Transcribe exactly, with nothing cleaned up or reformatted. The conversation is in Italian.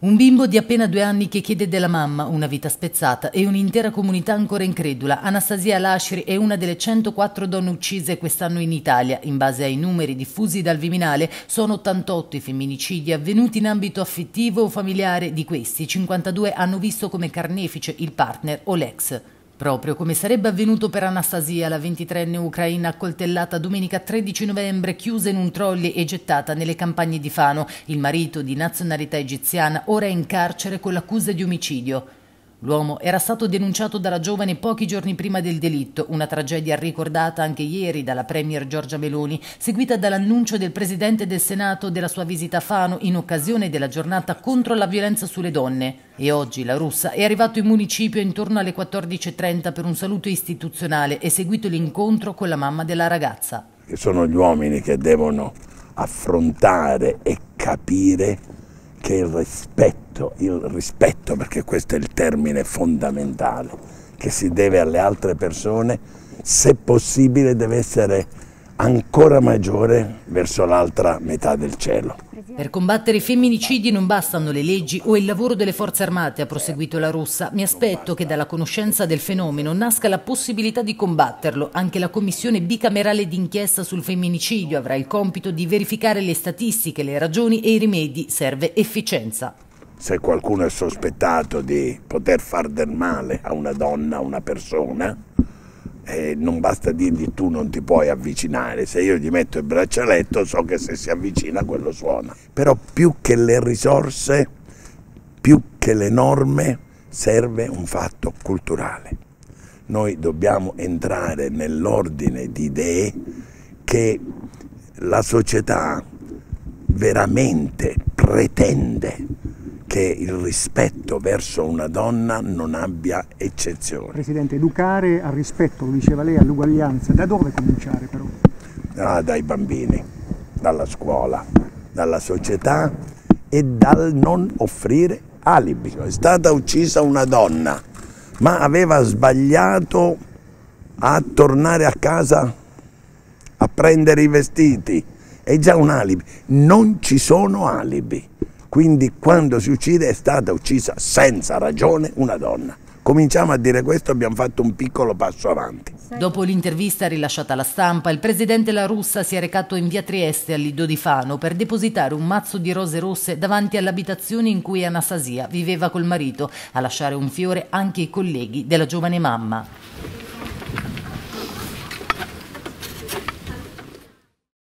Un bimbo di appena due anni che chiede della mamma una vita spezzata e un'intera comunità ancora incredula. Anastasia Lashri è una delle centoquattro donne uccise quest'anno in Italia. In base ai numeri diffusi dal Viminale, sono ottantotto i femminicidi avvenuti in ambito affettivo o familiare. Di questi, cinquantadue hanno visto come carnefice il partner o l'ex. Proprio come sarebbe avvenuto per Anastasia, la ventitreenne ucraina accoltellata domenica tredici novembre, chiusa in un trolley e gettata nelle campagne di Fano. Il marito, di nazionalità egiziana, ora è in carcere con l'accusa di omicidio. L'uomo era stato denunciato dalla giovane pochi giorni prima del delitto, una tragedia ricordata anche ieri dalla premier Giorgia Meloni, seguita dall'annuncio del presidente del Senato della sua visita a Fano in occasione della giornata contro la violenza sulle donne. E oggi La Russa è arrivato in municipio intorno alle quattordici e trenta per un saluto istituzionale e seguito l'incontro con la mamma della ragazza. Sono gli uomini che devono affrontare e capire che il rispetto, il rispetto perché questo è il termine fondamentale, che si deve alle altre persone, se possibile deve essere ancora maggiore verso l'altra metà del cielo. Per combattere i femminicidi non bastano le leggi o il lavoro delle forze armate, ha proseguito La Russa. Mi aspetto che dalla conoscenza del fenomeno nasca la possibilità di combatterlo. Anche la commissione bicamerale d'inchiesta sul femminicidio avrà il compito di verificare le statistiche, le ragioni e i rimedi. Serve efficienza. Se qualcuno è sospettato di poter far del male a una donna, a una persona, Eh, non basta dirgli tu non ti puoi avvicinare, se io gli metto il braccialetto so che se si avvicina quello suona. Però più che le risorse, più che le norme, serve un fatto culturale. Noi dobbiamo entrare nell'ordine di idee che la società veramente pretende, che il rispetto verso una donna non abbia eccezione. Presidente, educare al rispetto, lo diceva lei, all'uguaglianza, da dove cominciare però? Ah, dai bambini, dalla scuola, dalla società e dal non offrire alibi. È stata uccisa una donna, ma aveva sbagliato a tornare a casa a prendere i vestiti. È già un alibi. Non ci sono alibi. Quindi quando si uccide è stata uccisa senza ragione una donna. Cominciamo a dire questo, abbiamo fatto un piccolo passo avanti. Dopo l'intervista rilasciata alla stampa, il presidente La Russa si è recato in via Trieste al lido di Fano per depositare un mazzo di rose rosse davanti all'abitazione in cui Anastasia viveva col marito, a lasciare un fiore anche ai colleghi della giovane mamma.